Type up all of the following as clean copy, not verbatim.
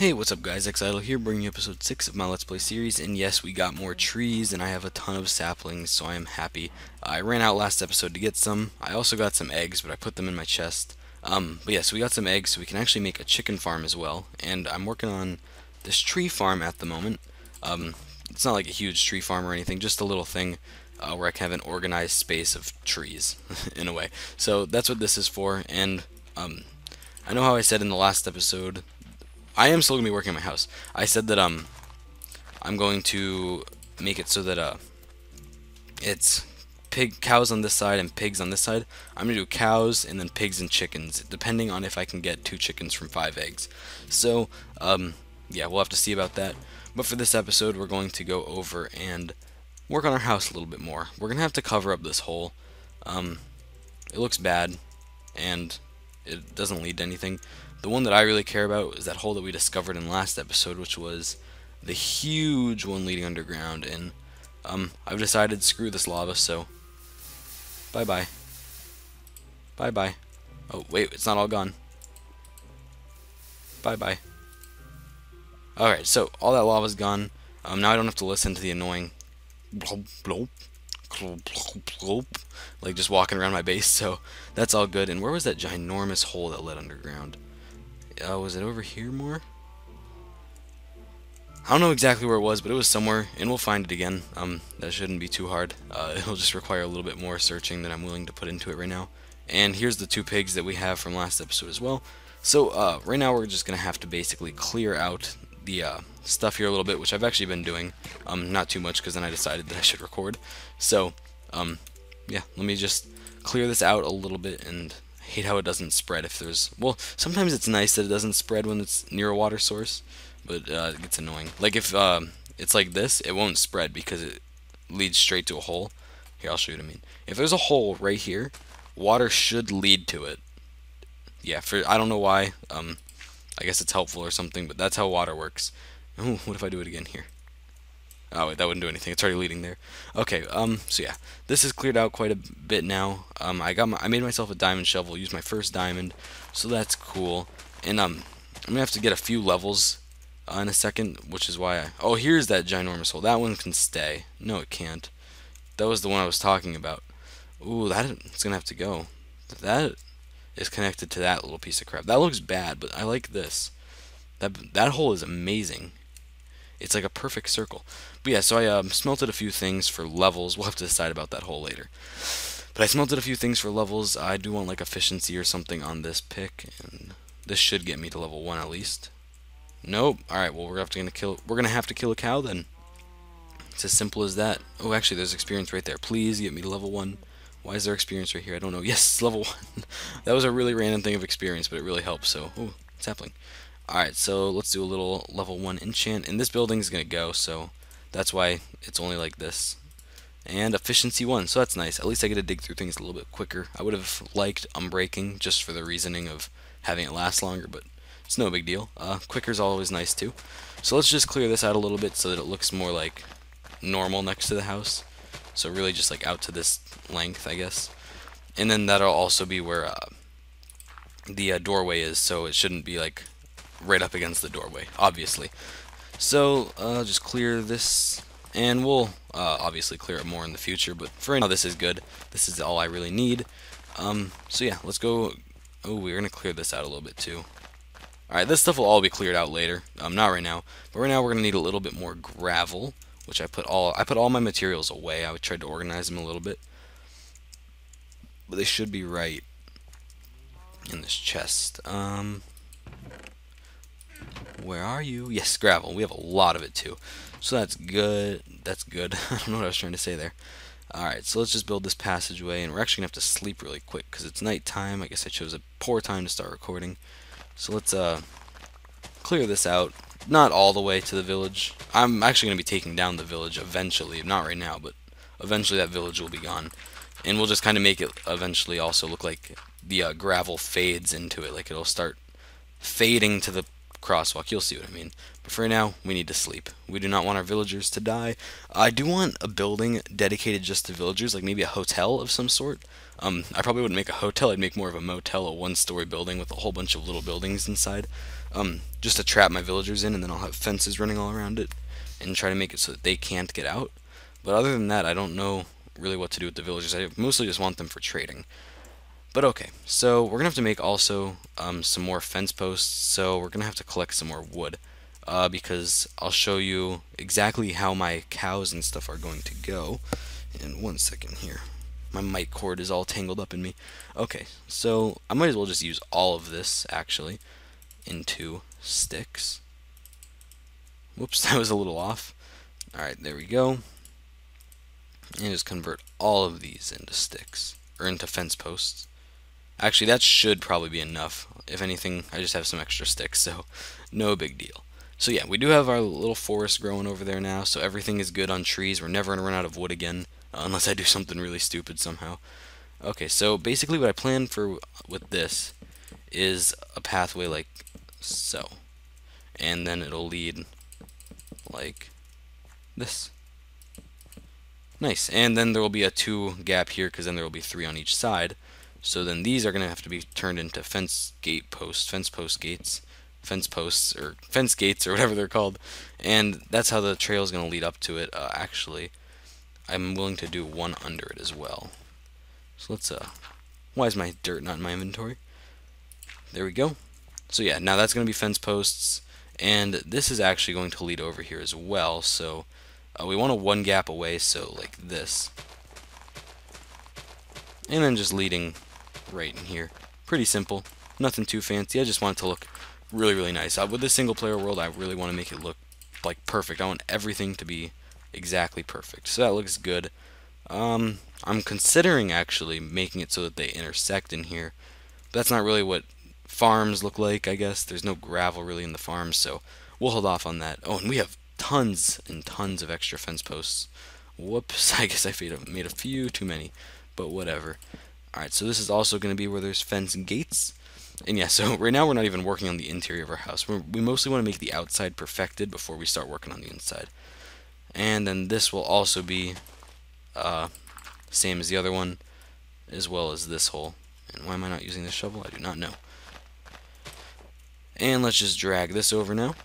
Hey, what's up guys, Exidle here, bringing you episode 6 of my Let's Play series, and yes, we got more trees, and I have a ton of saplings, so I am happy. I ran out last episode to get some. I also got some eggs, but I put them in my chest. But yeah, so we got some eggs, so we can actually make a chicken farm as well, and I'm working on this tree farm at the moment. It's not like a huge tree farm or anything, just a little thing where I can have an organized space of trees, in a way. So that's what this is for, and I know how I said in the last episode, I am still going to be working on my house. I said that I'm going to make it so that it's cows on this side and pigs on this side. I'm going to do cows and then pigs and chickens, depending on if I can get 2 chickens from 5 eggs. So, yeah, we'll have to see about that. But for this episode, we're going to go over and work on our house a little bit more. We're going to have to cover up this hole. It looks bad, and it doesn't lead to anything. The one that I really care about is that hole that we discovered in last episode, which was the huge one leading underground, and I've decided screw this lava, so bye-bye. Bye-bye. Oh, wait, it's not all gone. Bye-bye. Alright, so all that lava's gone. Now I don't have to listen to the annoying blop, blop, blop, blop, blop, like just walking around my base, so that's all good. And where was that ginormous hole that led underground? Was it over here more? I don't know exactly where it was, but it was somewhere, and we'll find it again. That shouldn't be too hard. It'll just require a little bit more searching than I'm willing to put into it right now. And here's the 2 pigs that we have from last episode as well. So, right now we're just going to have to basically clear out the stuff here a little bit, which I've actually been doing. Not too much, because then I decided that I should record. So, yeah, let me just clear this out a little bit, and hate how it doesn't spread if there's... Well, sometimes it's nice that it doesn't spread when it's near a water source, but it gets annoying. Like if it's like this, it won't spread because it leads straight to a hole. Here, I'll show you what I mean. If there's a hole right here, water should lead to it. Yeah, for I don't know why. I guess it's helpful or something, but that's how water works. Ooh, what if I do it again here? Oh, wait, that wouldn't do anything. It's already leading there. Okay, so yeah. This is cleared out quite a bit now. I made myself a diamond shovel, used my first diamond, so that's cool. And, I'm gonna have to get a few levels in a second, which is why oh, here's that ginormous hole. That one can stay. No, it can't. That was the one I was talking about. Ooh, it's gonna have to go. That is connected to that little piece of crap. That looks bad, but I like this. That hole is amazing. It's like a perfect circle. But yeah, so I smelted a few things for levels. We'll have to decide about that hole later. But I smelted a few things for levels. I do want like efficiency or something on this pick, and this should get me to level 1 at least. Nope. All right. Well, we're gonna have to kill a cow then. It's as simple as that. Oh, actually, there's experience right there. Please get me to level 1. Why is there experience right here? I don't know. Yes, level 1. That was a really random thing of experience, but it really helped. So, oh, sapling. Alright, so let's do a little level 1 enchant, and this building's gonna go, so that's why it's only like this. And efficiency 1, so that's nice. At least I get to dig through things a little bit quicker. I would have liked unbreaking, just for the reasoning of having it last longer, but it's no big deal. Quicker's always nice, too. So let's just clear this out a little bit so that it looks more like normal next to the house. So really just like out to this length, I guess. And then that'll also be where the doorway is, so it shouldn't be like right up against the doorway, obviously. So, just clear this, and we'll obviously clear it more in the future, but for now this is good. This is all I really need. So yeah, let's go... Oh, we're going to clear this out a little bit too. Alright, this stuff will all be cleared out later. Not right now, but right now we're going to need a little bit more gravel, which I put all my materials away. I tried to organize them a little bit, but they should be right in this chest. Where are you? Yes, gravel. We have a lot of it too. So that's good. That's good. I don't know what I was trying to say there. Alright, so let's just build this passageway, and we're actually going to have to sleep really quick because it's nighttime. I guess I chose a poor time to start recording. So let's clear this out. Not all the way to the village. I'm actually going to be taking down the village eventually. Not right now, but eventually that village will be gone. And we'll just kind of make it eventually also look like the gravel fades into it. Like it'll start fading to the crosswalk, you'll see what I mean. But for now, we need to sleep. We do not want our villagers to die. I do want a building dedicated just to villagers, like maybe a hotel of some sort. I probably wouldn't make a hotel, I'd make more of a motel, a 1-story building with a whole bunch of little buildings inside. just to trap my villagers in, and then I'll have fences running all around it and try to make it so that they can't get out. But other than that, I don't know really what to do with the villagers. I mostly just want them for trading. But okay, so we're going to have to make also some more fence posts, so we're going to have to collect some more wood, because I'll show you exactly how my cows and stuff are going to go in one second here. My mic cord is all tangled up in me. Okay, so I might as well just use all of this, actually, into sticks. Whoops, that was a little off. Alright, there we go. And just convert all of these into sticks, or into fence posts. Actually, that should probably be enough. If anything, I just have some extra sticks, so no big deal. So yeah, we do have our little forest growing over there now, so everything is good on trees. We're never going to run out of wood again, unless I do something really stupid somehow. Okay, so basically what I plan for with this is a pathway like so. And then it'll lead like this. Nice, and then there will be a 2 gap here, because then there will be 3 on each side. So then these are going to have to be turned into fence gates, or whatever they're called. And that's how the trail is going to lead up to it. Actually, I'm willing to do one under it as well. So let's, why is my dirt not in my inventory? There we go. So yeah, now that's going to be fence posts, and this is actually going to lead over here as well, so... we want a 1 gap away, so like this. And then just leading right in here. Pretty simple. Nothing too fancy. I just want it to look really, really nice. With this single-player world, I really want to make it look like perfect. I want everything to be exactly perfect. So that looks good. I'm considering actually making it so that they intersect in here. But that's not really what farms look like, I guess. There's no gravel really in the farms, so we'll hold off on that. Oh, and we have tons and tons of extra fence posts. Whoops, I guess I made a few too many, but whatever. Alright, so this is also going to be where there's fence gates. And yeah, so right now we're not even working on the interior of our house. We mostly want to make the outside perfected before we start working on the inside. And then this will also be same as the other one, as well as this hole. And why am I not using this shovel? I do not know. And let's just drag this over now.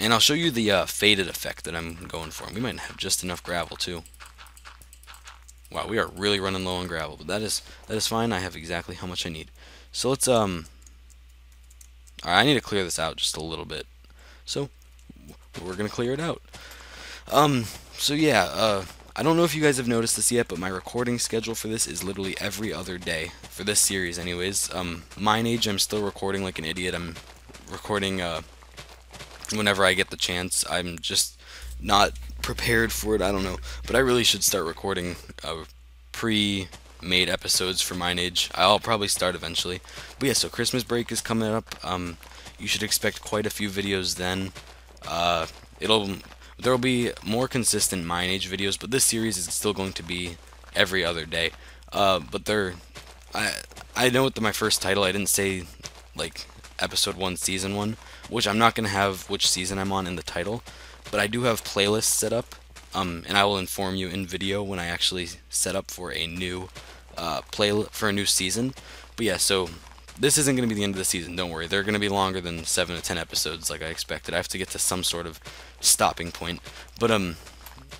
And I'll show you the faded effect that I'm going for. We might have just enough gravel too. Wow, we are really running low on gravel, but that is fine. I have exactly how much I need. So let's All right, I need to clear this out just a little bit. So we're gonna clear it out. So yeah, I don't know if you guys have noticed this yet, but my recording schedule for this is literally every other day for this series, anyways. Mineage, I'm still recording like an idiot. I'm recording whenever I get the chance. I'm just not prepared for it, I don't know. But I really should start recording pre-made episodes for Mineage. I'll probably start eventually. But yeah, so Christmas break is coming up. You should expect quite a few videos then. There'll be more consistent Mineage videos, but this series is still going to be every other day. But I know my first title, I didn't say like episode 1, season 1, which I'm not going to have which season I'm on in the title, but I do have playlists set up, and I will inform you in video when I actually set up for a new season. But yeah, so this isn't going to be the end of the season, don't worry. They're going to be longer than 7 to 10 episodes like I expected. I have to get to some sort of stopping point, but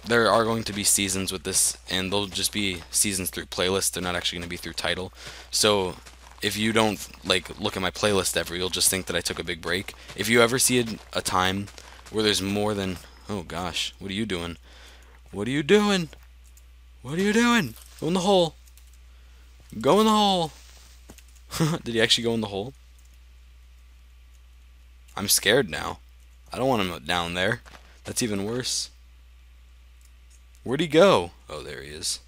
there are going to be seasons with this, and they'll just be seasons through playlists. They're not actually going to be through title, so if you don't like look at my playlist ever, you'll just think that I took a big break. If you ever see a time where there's more than... Oh gosh, what are you doing? What are you doing? What are you doing? Go in the hole. Go in the hole. Did he actually go in the hole? I'm scared now. I don't want him down there. That's even worse. Where'd he go? Oh, there he is.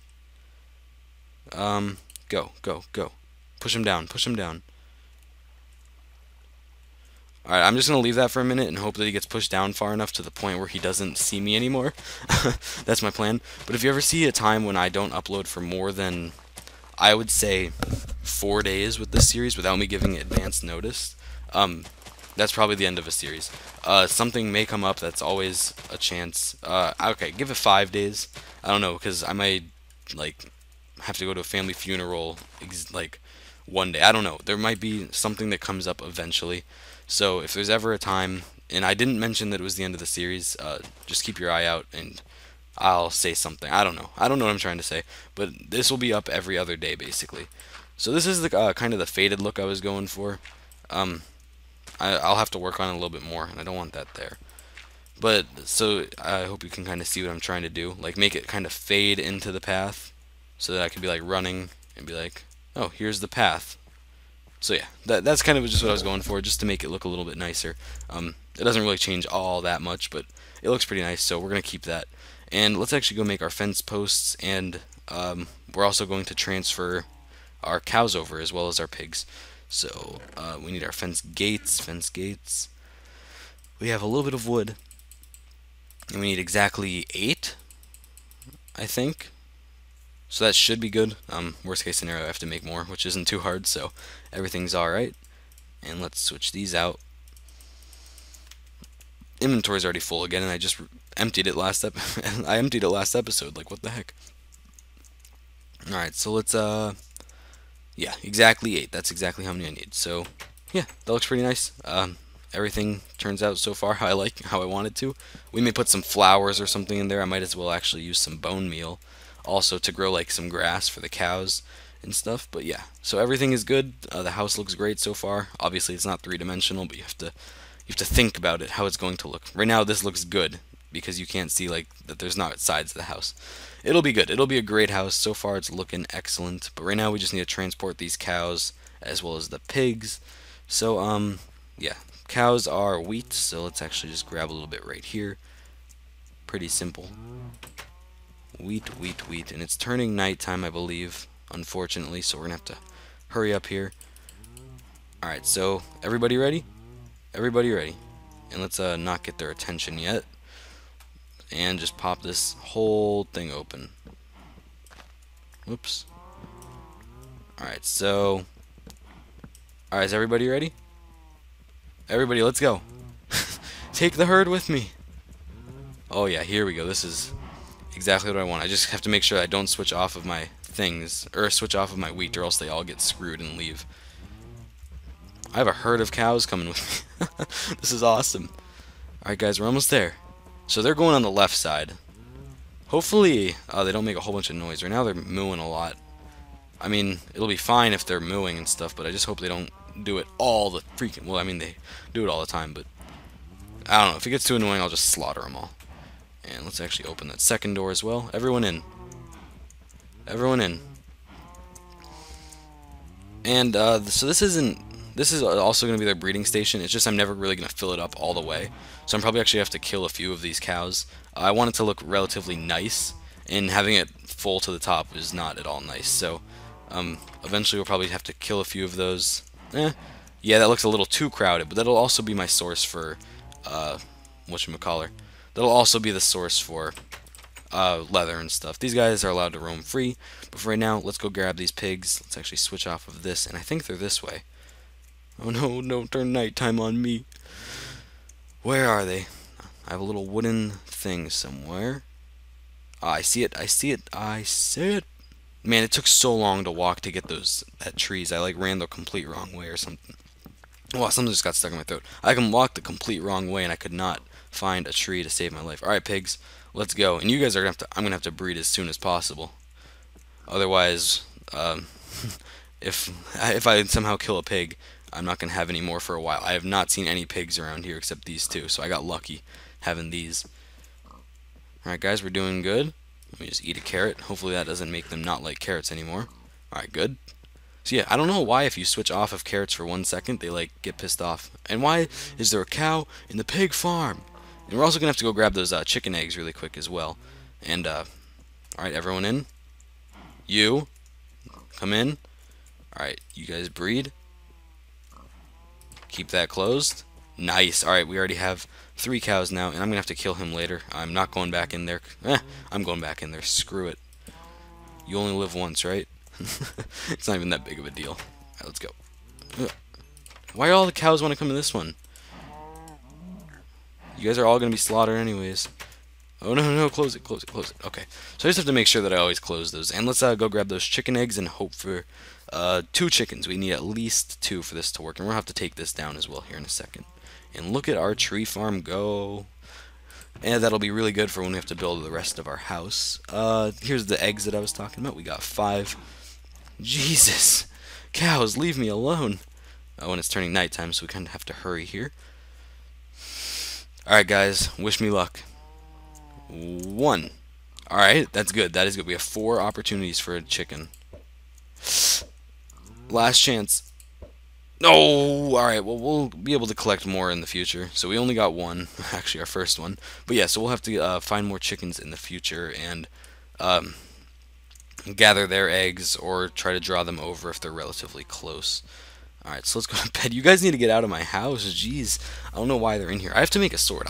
Go, go, go. Push him down, push him down. Alright, I'm just going to leave that for a minute and hope that he gets pushed down far enough to the point where he doesn't see me anymore. That's my plan. But if you ever see a time when I don't upload for more than, I would say, 4 days with this series without me giving advance notice, that's probably the end of a series. Something may come up, that's always a chance. Okay, give it 5 days. I don't know, because I might, like, have to go to a family funeral, like... one day. I don't know. There might be something that comes up eventually. So if there's ever a time, and I didn't mention that it was the end of the series, just keep your eye out and I'll say something. I don't know. I don't know what I'm trying to say, but this will be up every other day basically. So this is the kind of the faded look I was going for. I'll have to work on it a little bit more, and I don't want that there. But so I hope you can kind of see what I'm trying to do, like make it kind of fade into the path, so that I can be like running and be like, oh, here's the path. So yeah, that's kind of just what I was going for, just to make it look a little bit nicer. It doesn't really change all that much, but it looks pretty nice, so we're gonna keep that. And let's actually go make our fence posts, and we're also going to transfer our cows over as well as our pigs. So we need our fence gates. We have a little bit of wood, and we need exactly 8, I think. So that should be good. Worst case scenario, I have to make more, which isn't too hard, so everything's alright. And let's switch these out. Inventory's already full again, and I just emptied it last episode. I emptied it last episode, like what the heck. Alright, so let's, yeah, exactly 8. That's exactly how many I need. So, yeah, that looks pretty nice. Everything turns out so far how I like, how I wanted to. We may put some flowers or something in there. I might as well actually use some bone meal also to grow like some grass for the cows and stuff. But yeah, so everything is good. The house looks great so far. Obviously it's not three-dimensional, but you have to think about it, how it's going to look. Right now this looks good because you can't see like that there's not sides of the house. It'll be good. It'll be a great house. So far it's looking excellent, but right now we just need to transport these cows as well as the pigs. So yeah, cows are wheat, so let's actually just grab a little bit right here. Pretty simple. Wheat, and it's turning nighttime, I believe, unfortunately, so we're gonna have to hurry up here. Alright, so everybody ready? Everybody ready. And let's not get their attention yet. And just pop this whole thing open. Whoops. Alright, so... Alright, is everybody ready? Everybody, let's go. Take the herd with me. Oh yeah, here we go. This is exactly what I want. I just have to make sure I don't switch off of my things, or switch off of my wheat, or else they all get screwed and leave. I have a herd of cows coming with me. This is awesome. Alright guys, we're almost there. So they're going on the left side. Hopefully they don't make a whole bunch of noise. Right now they're mooing a lot. I mean, it'll be fine if they're mooing and stuff, but I just hope they don't do it all the freaking... Well, I mean, they do it all the time, but... I don't know. If it gets too annoying, I'll just slaughter them all. And let's actually open that second door as well. Everyone in. Everyone in. And, so this isn't... This is also going to be their breeding station. It's just I'm never really going to fill it up all the way. So I'm probably actually have to kill a few of these cows. I want it to look relatively nice, and having it full to the top is not at all nice. So, eventually we'll probably have to kill a few of those. Yeah, that looks a little too crowded, but that'll also be my source for, whatchamacallit. That'll also be the source for leather and stuff. These guys are allowed to roam free, but for right now, let's go grab these pigs. Let's actually switch off of this, and I think they're this way. Oh no, don't turn nighttime on me. Where are they? I have a little wooden thing somewhere. Ah, I see it, I see it, I see it. Man, it took so long to walk to get those trees. I like ran the complete wrong way or something. Wow, something just got stuck in my throat. I can walk the complete wrong way, and I could not find a tree to save my life. All right, pigs, let's go. And you guys are gonna have to. I'm gonna have to breed as soon as possible. Otherwise, if I somehow kill a pig, I'm not gonna have any more for a while. I have not seen any pigs around here except these two, so I got lucky having these. All right, guys, we're doing good. Let me just eat a carrot. Hopefully that doesn't make them not like carrots anymore. Alright, good. So yeah, I don't know why if you switch off of carrots for 1 second, they like get pissed off. And why is there a cow in the pig farm? And we're also going to have to go grab those chicken eggs really quick as well. And, alright, everyone in? You, come in. Alright, you guys breed. Keep that closed. Nice. Alright, we already have 3 cows now, and I'm gonna have to kill him later. I'm not going back in there. I'm going back in there. Screw it. You only live once, right? It's not even that big of a deal. Alright, let's go. Why do all the cows want to come in this one? You guys are all gonna be slaughtered anyways. Oh no, close it, close it, close it. Okay, so I just have to make sure that I always close those. And let's go grab those chicken eggs and hope for Two chickens. We need at least two for this to work, and we'll have to take this down as well here in a second. And look at our tree farm go. And that'll be really good for when we have to build the rest of our house. Here's the eggs that I was talking about. We got 5. Jesus! Cows, leave me alone! Oh, and it's turning nighttime, so we kind of have to hurry here. Alright, guys. Wish me luck. 1. Alright, that's good. That is good. We have 4 opportunities for a chicken. Last chance. No! Alright, well, we'll be able to collect more in the future. So we only got 1. Actually, our first one. But yeah, so we'll have to find more chickens in the future and gather their eggs or try to draw them over if they're relatively close. Alright, so let's go to bed. You guys need to get out of my house. Jeez. I don't know why they're in here. I have to make a sword.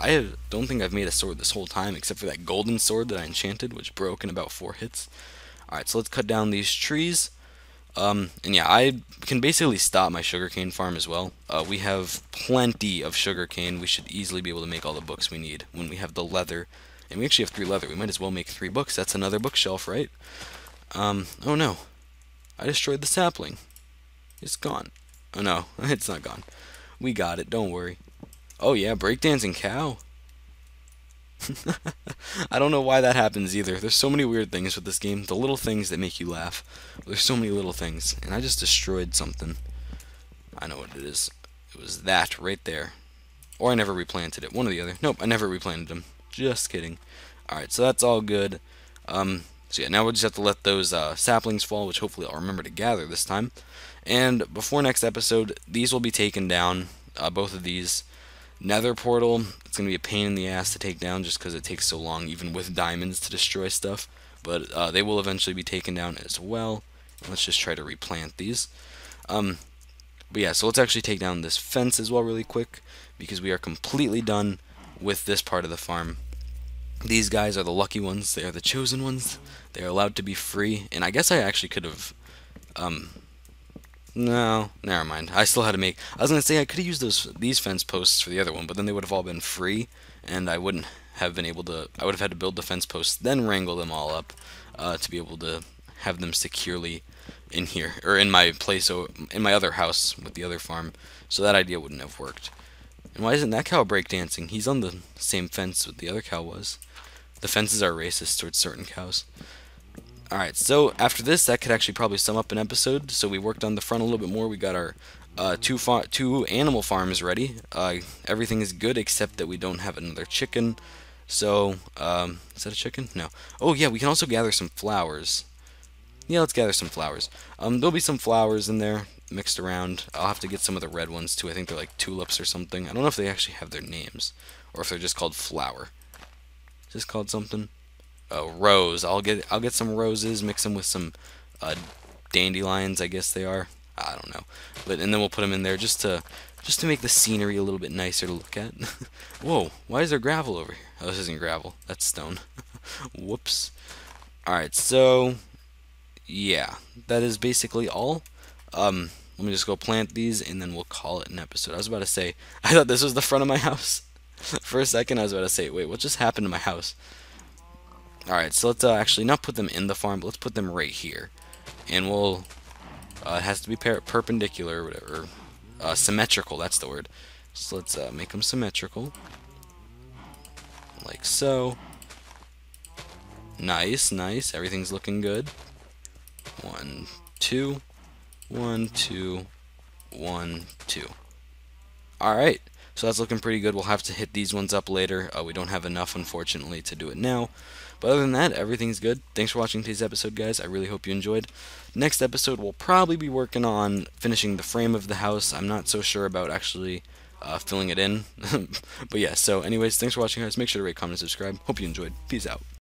Don't think I've made a sword this whole time, except for that golden sword that I enchanted, which broke in about 4 hits. Alright, so let's cut down these trees. And yeah, I can basically stop my sugarcane farm as well. We have plenty of sugarcane. We should easily be able to make all the books we need when we have the leather. And we actually have 3 leather. We might as well make 3 books. That's another bookshelf, right? Oh no. I destroyed the sapling. It's gone. Oh no, it's not gone. We got it, don't worry. Oh yeah, breakdancing cow. I don't know why that happens either. There's so many weird things with this game. The little things that make you laugh. There's so many little things. And I just destroyed something. I know what it is. It was that right there. Or I never replanted it. One or the other. Nope, I never replanted them. Just kidding. Alright, so that's all good. So yeah, now we'll just have to let those saplings fall, which hopefully I'll remember to gather this time. And before next episode, these will be taken down, both of these. Nether portal, it's going to be a pain in the ass to take down just because it takes so long, even with diamonds, to destroy stuff. But they will eventually be taken down as well. Let's just try to replant these. But yeah, so let's actually take down this fence as well really quick, because we are completely done with this part of the farm. These guys are the lucky ones. They are the chosen ones. They are allowed to be free. And I guess I actually could have... No, never mind. I still had to make... I was going to say I could have used these fence posts for the other one, but then they would have all been free, and I wouldn't have been able to... I would have had to build the fence posts, then wrangle them all up to be able to have them securely in here, or in my place, in my other house with the other farm, so that idea wouldn't have worked. And why isn't that cow breakdancing? He's on the same fence that the other cow was. The fences are racist towards certain cows. Alright, so after this, that could actually probably sum up an episode. So we worked on the front a little bit more. We got our two animal farms ready. Everything is good except that we don't have another chicken. So, is that a chicken? No. Oh yeah, we can also gather some flowers. Yeah, let's gather some flowers. There'll be some flowers in there mixed around. I'll have to get some of the red ones too. I think they're like tulips or something. I don't know if they actually have their names. Or if they're just called flower. Is this called something? A rose. I'll get some roses, mix them with some dandelions, I guess they are. I don't know. But and then we'll put them in there just to make the scenery a little bit nicer to look at. Whoa, why is there gravel over here? Oh, this isn't gravel. That's stone. Whoops. All right, so yeah, that is basically all. Let me just go plant these and then we'll call it an episode. I was about to say I thought this was the front of my house. For a second I was about to say, wait, what just happened to my house? Alright, so let's actually not put them in the farm, but let's put them right here. And we'll... it has to be perpendicular or whatever. Symmetrical, that's the word. So let's make them symmetrical. Like so. Nice, nice. Everything's looking good. 1, 2. 1, 2, 1, 2. Alright. So that's looking pretty good. We'll have to hit these ones up later. We don't have enough, unfortunately, to do it now. But other than that, everything's good. Thanks for watching today's episode, guys. I really hope you enjoyed. Next episode, we'll probably be working on finishing the frame of the house. I'm not so sure about actually filling it in. But yeah, so anyways, thanks for watching, guys. Make sure to rate, comment, and subscribe. Hope you enjoyed. Peace out.